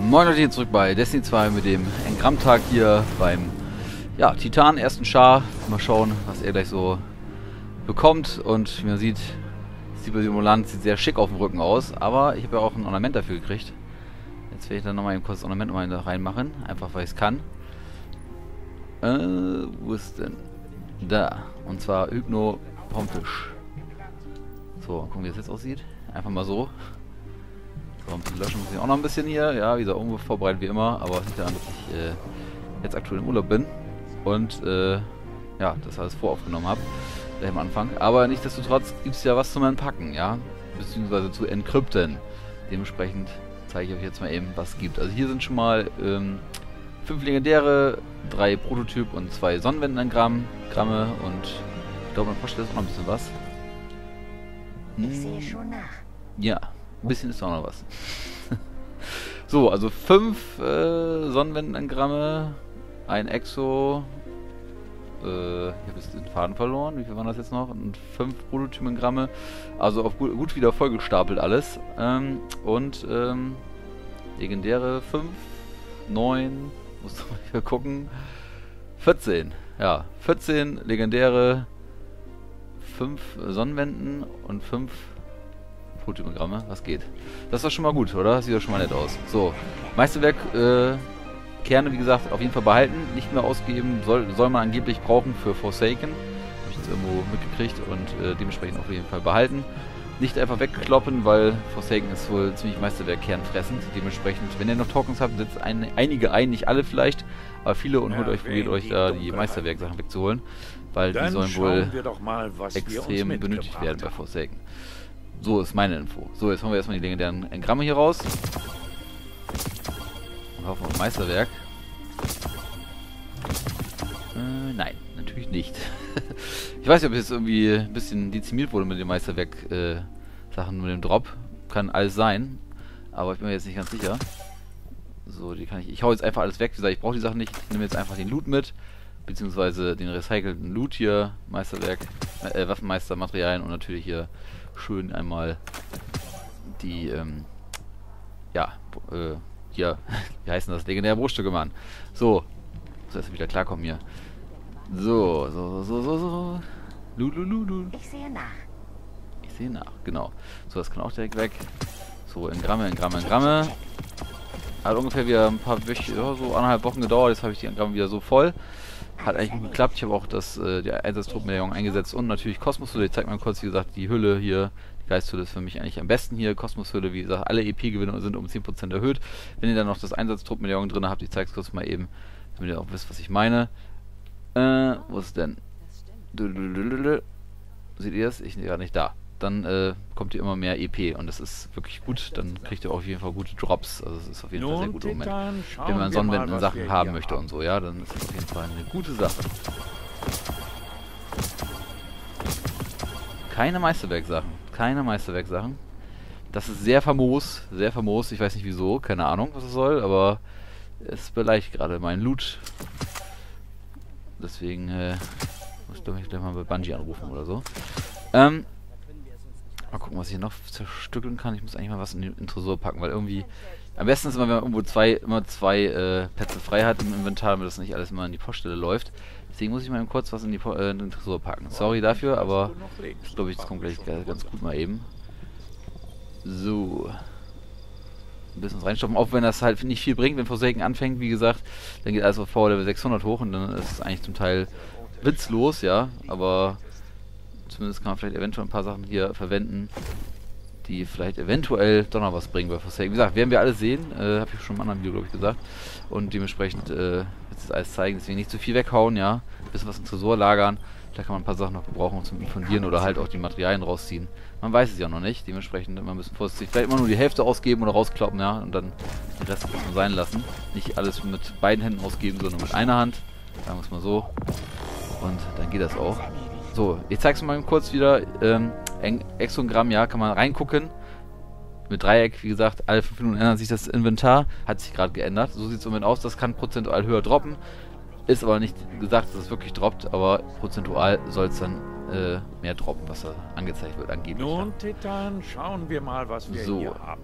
Moin Leute, hier zurück bei Destiny 2 mit dem Engrammtag hier beim Titan, ersten Schar. Mal schauen, was er gleich so bekommt. Und wie man sieht, bei Simulant sieht sehr schick auf dem Rücken aus, aber ich habe ja auch ein Ornament dafür gekriegt. Jetzt werde ich dann nochmal ein kurzes Ornament da reinmachen, einfach weil ich es kann. Wo ist denn? Da. Und zwar Hypno Pompisch. So, gucken wie das jetzt aussieht. Einfach mal so. So, ein bisschen löschen muss ich auch noch ein bisschen hier. Ja, wie gesagt, ungefähr vorbereitet wie immer, aber hinter an, dass ich jetzt aktuell im Urlaub bin und das alles voraufgenommen habe. Gleich am Anfang. Aber nichtsdestotrotz gibt es ja was zum Entpacken, ja? Beziehungsweise zu entkrypten. Dementsprechend zeige ich euch jetzt mal eben, was es gibt. Also hier sind schon mal 5 legendäre, 3 Prototyp und 2 Sonnenwenden-Engramme. Und ich glaube, man vorstellt ist auch noch ein bisschen was. Ich sehe schon nach. Ja, ein bisschen ist auch noch was. So, also 5 Sonnenwenden-Engramme, ein Exo. Ich habe jetzt den Faden verloren. Wie viel waren das jetzt noch? Und 5 Prototypengramme. Also auf gut wieder vollgestapelt alles. Legendäre 5, 9, muss doch mal hier gucken. 14. Ja, 14 legendäre, 5 Sonnenwenden und 5 Prototypengramme. Was geht? Das war schon mal gut, oder? Das sieht doch schon mal nett aus. So, Meisterwerk, Kerne, wie gesagt, auf jeden Fall behalten, nicht mehr ausgeben, soll man angeblich brauchen für Forsaken. Habe ich jetzt irgendwo mitgekriegt und dementsprechend auf jeden Fall behalten. Nicht einfach wegkloppen, weil Forsaken ist wohl ziemlich Meisterwerk kernfressend. Dementsprechend, wenn ihr noch Tokens habt, setzt einige ein, nicht alle vielleicht, aber viele und holt euch, probiert euch da die Meisterwerk-Sachen wegzuholen, weil die sollen wohl extrem benötigt werden bei Forsaken. So ist meine Info. So, jetzt haben wir erstmal die legendären Engramme hier raus. Hoffen auf Meisterwerk. Nein, natürlich nicht. Ich weiß nicht, ob jetzt irgendwie ein bisschen dezimiert wurde mit dem Meisterwerk Sachen mit dem Drop. Kann alles sein, aber ich bin mir jetzt nicht ganz sicher. So, die kann ich. Ich hau jetzt einfach alles weg. Wie gesagt, ich brauche die Sachen nicht. Ich nehme jetzt einfach den Loot mit, beziehungsweise den recycelten Loot hier, Meisterwerk, Waffenmeistermaterialien und natürlich hier schön einmal die wie heißen das? Legendäre Bruststücke, Mann. So. So, dass wir wieder klarkommen hier. So. Lulululul. Ich sehe nach. Ich sehe nach, genau. So, das kann auch direkt weg. So, Engramme. Hat ungefähr wieder ein paar Wochen, so anderthalb Wochen gedauert. Jetzt habe ich die Engramme wieder so voll. Hat eigentlich gut geklappt. Ich habe auch die Einsatztruppmedaillon eingesetzt und natürlich Kosmoshülle. Ich zeige mal kurz, wie gesagt, die Hülle hier. Geisthülle ist für mich eigentlich am besten hier. Kosmoshülle, wie gesagt, alle EP-Gewinne sind um 10% erhöht. Wenn ihr dann noch das Einsatztruppmedaillon drin habt, ich zeige es kurz mal eben, damit ihr auch wisst, was ich meine. Wo ist es denn? Seht ihr das? Ich bin gerade nicht da. Dann kommt ihr immer mehr EP und das ist wirklich gut. Dann kriegt ihr auf jeden Fall gute Drops. Also es ist auf jeden Fall sehr gut im Moment. Wenn man Sonnenwenden und Sachen haben möchte und so, ja, dann ist das auf jeden Fall eine gute Sache. Keine Meisterwerksachen. Das ist sehr famos, Ich weiß nicht wieso, keine Ahnung, was es soll, aber es beleicht gerade meinen Loot. Deswegen muss ich gleich mal bei Bungie anrufen oder so. Mal gucken, was ich hier noch zerstückeln kann. Ich muss eigentlich mal was in den Tresor packen, weil irgendwie am besten ist immer, wenn man irgendwo immer zwei Plätze frei hat im Inventar, damit das nicht alles mal in die Poststelle läuft. Deswegen muss ich mal kurz was in den Tresor packen. Sorry dafür, aber ich glaube, das kommt gleich ganz gut mal eben. So. Ein bisschen reinstopfen, auch wenn das halt nicht viel bringt. Wenn Forsaken anfängt, wie gesagt, dann geht alles auf V-Level 600 hoch und dann ist es eigentlich zum Teil witzlos, ja. Aber zumindest kann man vielleicht eventuell ein paar Sachen hier verwenden, die vielleicht eventuell doch noch was bringen bei Forsaken. Wie gesagt, werden wir alle sehen. Habe ich schon im anderen Video, glaube ich, gesagt. Und dementsprechend das alles zeigen, deswegen nicht zu viel weghauen, ja. Ein bisschen was im Tresor lagern. Da kann man ein paar Sachen noch gebrauchen zum Fundieren oder halt auch die Materialien rausziehen. Man weiß es ja noch nicht, dementsprechend immer ein bisschen vorsichtig. Vielleicht immer nur die Hälfte ausgeben oder rauskloppen, ja, und dann den Rest erstmal sein lassen. Nicht alles mit beiden Händen ausgeben, sondern mit einer Hand. Sagen wir es mal so. Und dann geht das auch. So, ich zeig's mal kurz wieder. Exogramm, ja, kann man reingucken. Mit Dreieck, wie gesagt, alle 5 Minuten ändert sich das Inventar. Hat sich gerade geändert. So sieht es im Moment aus. Das kann prozentual höher droppen. Ist aber nicht gesagt, dass es wirklich droppt, aber prozentual soll es dann mehr droppen, was da angezeigt wird, angeblich. Nun, Titan, schauen wir mal, was wir hier haben.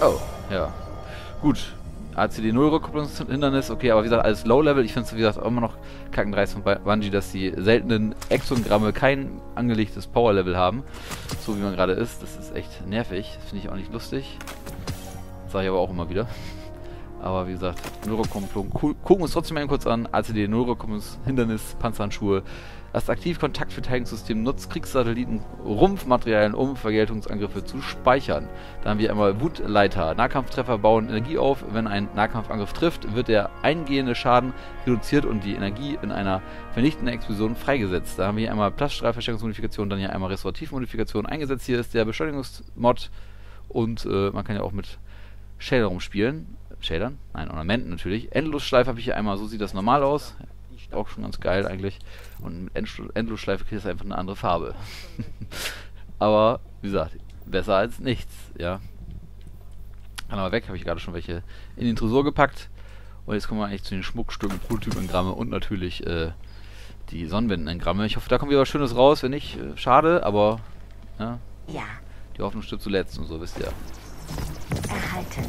Oh, ja. Gut. ACD 0 Rückkopplungshindernis, okay, aber wie gesagt, alles Low-Level. Ich finde es, wie gesagt, auch immer noch kackendreist von Bungie, dass die seltenen Exogramme kein angelegtes Power-Level haben. So wie man gerade ist. Das ist echt nervig. Finde ich auch nicht lustig. Sage ich aber auch immer wieder. Aber wie gesagt, 0 Rückkopplung. Gucken wir uns trotzdem mal kurz an. ACD 0 Rückkopplungshindernis, Panzerhandschuhe. Das Aktiv-Kontakt-Verteidigungssystem nutzt Kriegssatelliten, Rumpfmaterialien, um Vergeltungsangriffe zu speichern. Da haben wir einmal Wutleiter. Nahkampftreffer bauen Energie auf. Wenn ein Nahkampfangriff trifft, wird der eingehende Schaden reduziert und die Energie in einer vernichtenden Explosion freigesetzt. Da haben wir hier einmal Plaststreif-Verschärfungsmodifikation, dann hier einmal Restorativmodifikation eingesetzt. Hier ist der Beschleunigungsmod und man kann ja auch mit Shader rumspielen. Shadern? Nein, Ornamenten natürlich. Endlosschleife habe ich hier einmal, so sieht das normal aus. Auch schon ganz geil eigentlich. Und mit Endlosschleife kriegst du einfach eine andere Farbe. Aber, wie gesagt, besser als nichts, ja. Kann aber weg, habe ich gerade schon welche in den Tresor gepackt. Und jetzt kommen wir eigentlich zu den Schmuckstücken, Prototyp-Engramme und natürlich die Sonnenwenden-Engramme. Ich hoffe, da kommt wieder was Schönes raus. Wenn nicht, schade, aber ja, die Hoffnung stirbt zuletzt und so, wisst ihr. Erhalten.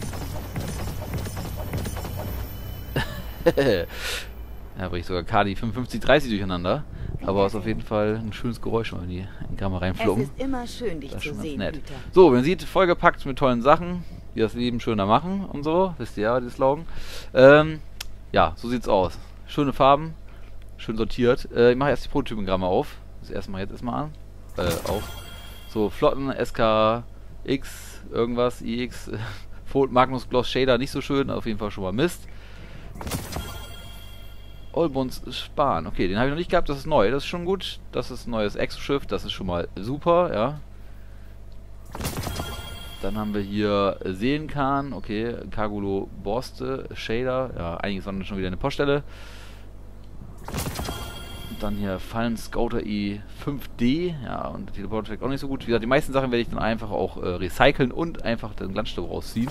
Da bringe ich sogar KD5530 durcheinander. Aber es ist auf jeden Fall ein schönes Geräusch, wenn die in die Kamera reinflogen. Es ist immer schön, dich zu sehen, nett. So, man sieht, vollgepackt mit tollen Sachen, die das Leben schöner machen und so. Wisst ihr ja, die Slogan. Ja, so sieht's aus. Schöne Farben, schön sortiert. Ich mache erst die Prototypengramme auf. Das erstmal jetzt erstmal an. Auf. So, Flotten SKX, irgendwas, IX, Magnus Gloss Shader, nicht so schön, auf jeden Fall schon mal Mist. Allbones sparen. Okay, den habe ich noch nicht gehabt, das ist neu, das ist schon gut. Das ist ein neues Exoschiff, das ist schon mal super, ja. Dann haben wir hier Seelenkahn, okay, Kargulo-Borste, Shader, ja, einiges waren schon wieder eine Poststelle. Und dann hier Fallen Scouter E5D, ja, und Teleporter-Effekt auch nicht so gut. Wie gesagt, die meisten Sachen werde ich dann einfach auch recyceln und einfach den Glanzstoff rausziehen.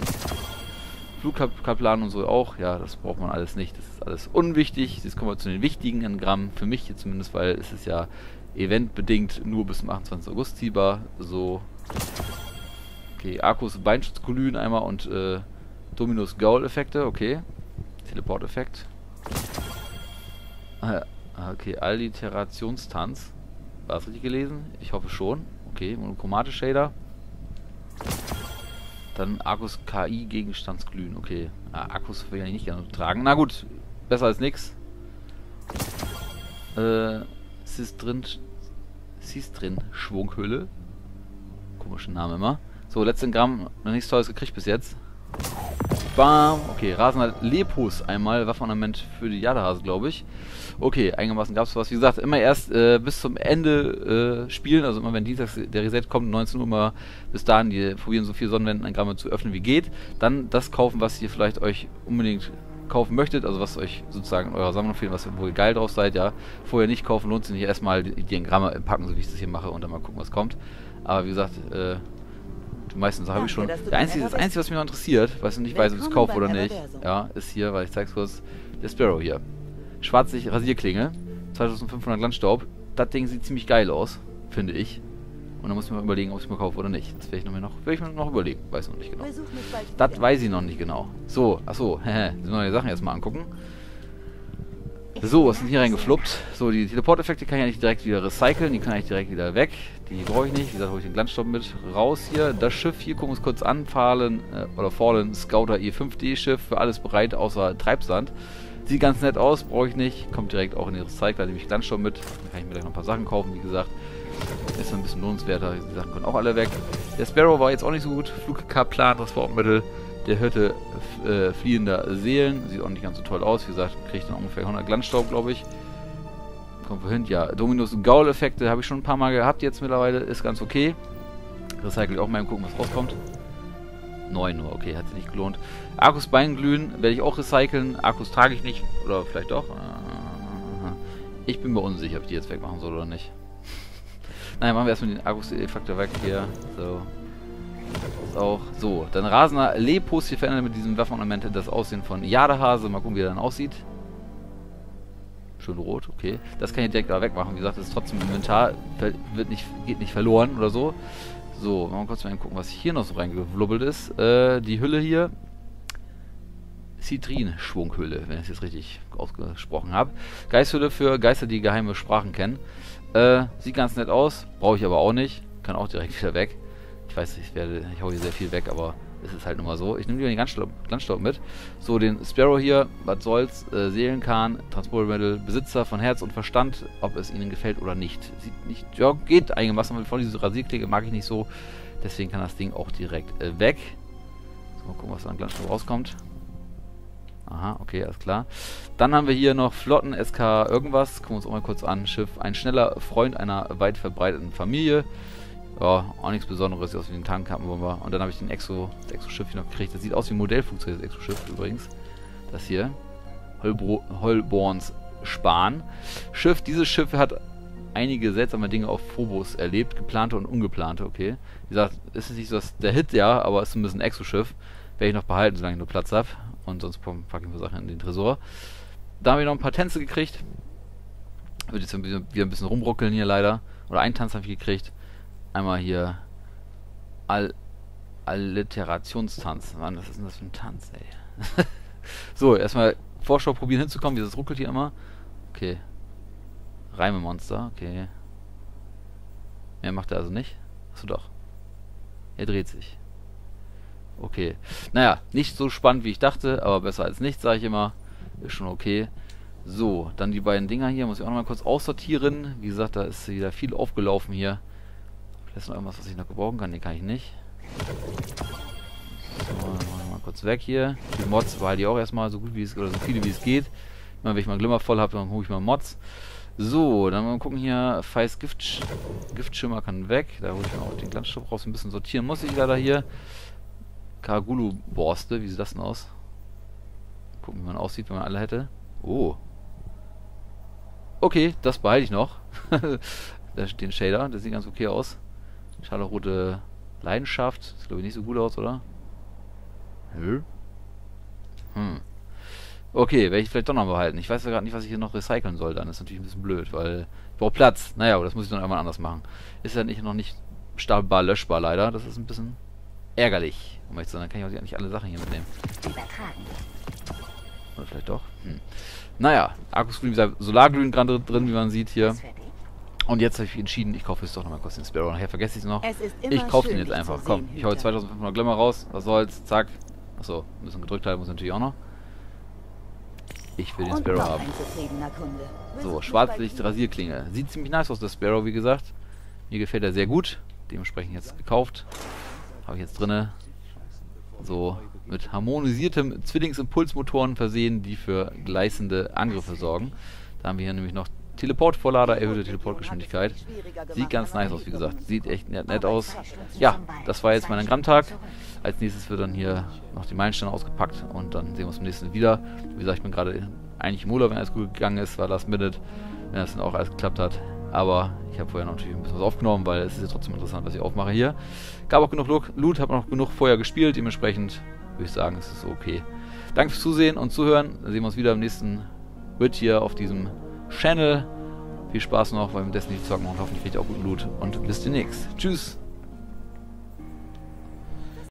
Flugkaplan und so auch, ja, das braucht man alles nicht, das ist alles unwichtig. Jetzt kommen wir zu den wichtigen Engrammen, für mich jetzt zumindest, weil es ist ja eventbedingt nur bis zum 28. August ziehbar, so. Okay, Akkus Beinschutzkulühen einmal und Dominus Gaul-Effekte, okay. Teleport-Effekt. Okay, Alliterationstanz. War es richtig gelesen? Ich hoffe schon. Okay, Monochromate-Shader. Dann Akkus KI Gegenstandsglühen. Okay. Akkus will ich nicht gerne tragen. Na gut, besser als nix. Sistrin Schwunghöhle. Komischen Name immer. So, letzten Gramm. Noch nichts Tolles gekriegt bis jetzt. Bam. Okay, Rasender Lepus einmal. Waffenornament für die Jadehase, glaube ich. Okay, einigermaßen gab es was. Wie gesagt, immer erst bis zum Ende spielen. Also immer wenn Dienstags der Reset kommt, 19 Uhr mal bis dahin. Die probieren so viel Sonnenwendenengramme zu öffnen wie geht. Dann das kaufen, was ihr vielleicht euch unbedingt kaufen möchtet. Also was euch sozusagen in eurer Sammlung fehlt, was wo ihr geil drauf seid. Ja, vorher nicht kaufen, lohnt sich nicht. Erstmal die Engramme packen, so wie ich das hier mache. Und dann mal gucken, was kommt. Aber wie gesagt, die meisten Sachen habe ich schon. Das Einzige, was mich noch interessiert, was ich nicht weiß, ob ich es kaufe oder nicht, ja, ist hier, weil ich zeige es kurz, der Sparrow hier. Schwarze Rasierklinge, 2500 Glanzstaub. Das Ding sieht ziemlich geil aus, finde ich. Und dann muss ich mir mal überlegen, ob ich es mal kaufe oder nicht. Das werde ich mir noch überlegen, weiß noch nicht genau. Das weiß ich noch nicht genau. So, achso, die neue Sachen erstmal angucken. So, was sind hier reingefluppt? So, die Teleport-Effekte kann ich eigentlich direkt wieder recyceln, die kann ich direkt wieder weg. Die brauche ich nicht, wie gesagt, hole ich den Glanzstoff mit raus hier. Das Schiff hier, gucken wir uns kurz an, Fallen Scouter E5D Schiff, für alles bereit, außer Treibsand. Sieht ganz nett aus, brauche ich nicht, kommt direkt auch in den Recycler, nehme ich Glanzstoff mit. Da kann ich mir gleich noch ein paar Sachen kaufen, wie gesagt. Ist ein bisschen lohnenswerter, die Sachen können auch alle weg. Der Sparrow war jetzt auch nicht so gut, Flugkaplan, Transportmittel. Der Hirte fliehender Seelen. Sieht auch nicht ganz so toll aus. Wie gesagt, kriegt dann ungefähr 100 Glanzstaub, glaube ich. Kommt wohin? Ja, Dominus Gaul-Effekte habe ich schon ein paar Mal gehabt jetzt mittlerweile. Ist ganz okay. Recycle ich auch mal, gucken, was rauskommt. 9 nur, okay, hat sich nicht gelohnt. Akkus Beinglühen werde ich auch recyceln. Akkus trage ich nicht. Oder vielleicht doch. Ich bin mir unsicher, ob ich die jetzt wegmachen soll oder nicht. Nein, machen wir erstmal den Akkus-Effekte weg hier. So. Auch so, dann Rasender Lepus hier verändert mit diesem Waffenornament das Aussehen von Jadehase. Mal gucken, wie er dann aussieht. Schön rot, okay. Das kann ich direkt da wegmachen. Wie gesagt, das ist trotzdem im Inventar, geht nicht verloren oder so. So, mal kurz mal gucken, was hier noch so reingewlubbelt ist. Die Hülle hier. Sistrin-Schwunghöhle, wenn ich es jetzt richtig ausgesprochen habe. Geisthülle für Geister, die geheime Sprachen kennen. Sieht ganz nett aus, brauche ich aber auch nicht. Kann auch direkt wieder weg. Ich weiß, ich hau hier sehr viel weg, aber es ist halt nun mal so. Ich nehme lieber den Glanzstaub mit. So, den Sparrow hier, was soll's. Seelenkahn, Transportmittel, Besitzer von Herz und Verstand, ob es ihnen gefällt oder nicht. Sieht nicht, ja, geht einigermaßen. Von dieser Rasierklinge mag ich nicht so. Deswegen kann das Ding auch direkt weg. So, mal gucken, was da an Glanzstaub rauskommt. Aha, okay, alles klar. Dann haben wir hier noch Flotten SK irgendwas. Gucken wir uns auch mal kurz an. Schiff, ein schneller Freund einer weit verbreiteten Familie. Ja, auch nichts Besonderes, sieht aus wie ein Tarnkappenbomber. Und dann habe ich den Exo-Schiff hier noch gekriegt. Das sieht aus wie ein Modellflugzeug, das Exo-Schiff übrigens. Das hier. Holborns Span. Schiff, dieses Schiff hat einige seltsame Dinge auf Phobos erlebt. Geplante und ungeplante, okay. Wie gesagt, ist es nicht so, dass der Hit, ja, aber ist zumindest ein Exo-Schiff. Werde ich noch behalten, solange ich nur Platz habe. Und sonst packe ich mir Sachen in den Tresor. Da haben wir noch ein paar Tänze gekriegt. Wird jetzt wieder ein bisschen rumruckeln hier leider. Oder einen Tanz habe ich gekriegt. Einmal hier Alliterationstanz. Mann, was ist denn das für ein Tanz, ey? So, erstmal Vorschau probieren hinzukommen, wie das ruckelt hier immer. Okay. Reimemonster, okay. Mehr macht er also nicht. Achso, doch. Er dreht sich. Okay. Naja, nicht so spannend, wie ich dachte, aber besser als nichts, sage ich immer. Ist schon okay. So, dann die beiden Dinger hier. Muss ich auch nochmal kurz aussortieren. Wie gesagt, da ist wieder viel aufgelaufen hier. Vielleicht ist noch irgendwas, was ich noch gebrauchen kann. Ne, kann ich nicht. So, dann machen wir mal kurz weg hier. Die Mods behalte ich auch erstmal so gut wie es geht, oder so viele wie es geht. Immer wenn ich mal Glimmer voll habe, dann hole ich mal Mods. So, dann mal gucken hier. Feist Giftschimmer kann weg. Da hole ich mir auch den Glanzstoff raus. Ein bisschen sortieren muss ich leider hier. Kargulo-Borste, wie sieht das denn aus? Gucken, wie man aussieht, wenn man alle hätte. Oh. Okay, das behalte ich noch. Den Shader, der sieht ganz okay aus. Schade, rote Leidenschaft. Sieht, glaube ich, nicht so gut aus, oder? Hm. Okay, werde ich vielleicht doch noch behalten. Ich weiß ja gerade nicht, was ich hier noch recyceln soll dann. Das ist natürlich ein bisschen blöd, weil ich brauche Platz. Naja, aber das muss ich dann irgendwann anders machen. Ist ja nicht, noch nicht stabil löschbar, leider. Das ist ein bisschen ärgerlich. Um ehrlich zu sein, dann kann ich auch nicht alle Sachen hier mitnehmen. Übertragen. Oder vielleicht doch. Naja, Akkus Solarglühen gerade drin, wie man sieht hier. Und jetzt habe ich entschieden, ich kaufe jetzt doch nochmal kurz den Sparrow. Nachher vergesse ich es noch. Ich kaufe den jetzt einfach. Komm, ich hau jetzt 2500 Glimmer raus. Was soll's? Zack. Achso, ein bisschen gedrückt halten muss ich natürlich auch noch. Ich will den Sparrow haben. So, Schwarzlicht Rasierklinge. Sieht ziemlich nice aus, der Sparrow, wie gesagt. Mir gefällt er sehr gut. Dementsprechend jetzt gekauft. Habe ich jetzt drinne. So, mit harmonisiertem Zwillingsimpulsmotoren versehen, die für gleißende Angriffe sorgen. Da haben wir hier nämlich noch Teleportvorlader, erhöhte Teleportgeschwindigkeit. Sieht ganz nice aus, wie gesagt. Sieht echt nett aus. Ja, das war jetzt mein Engrammtag. Als nächstes wird dann hier noch die Meilensteine ausgepackt und dann sehen wir uns beim nächsten wieder. Wie gesagt, ich bin gerade eigentlich im Urlaub, wenn alles gut gegangen ist, war Last Minute, wenn das dann auch alles geklappt hat. Aber ich habe vorher noch natürlich ein bisschen was aufgenommen, weil es ist ja trotzdem interessant, was ich aufmache hier. Gab auch genug Loot, habe noch genug vorher gespielt, dementsprechend würde ich sagen, es ist okay. Danke fürs Zusehen und Zuhören. Dann sehen wir uns wieder im nächsten Bit hier auf diesem Channel. Viel Spaß noch beim Destiny zocken und hoffentlich kriegt ihr auch guten Loot und bis demnächst. Tschüss!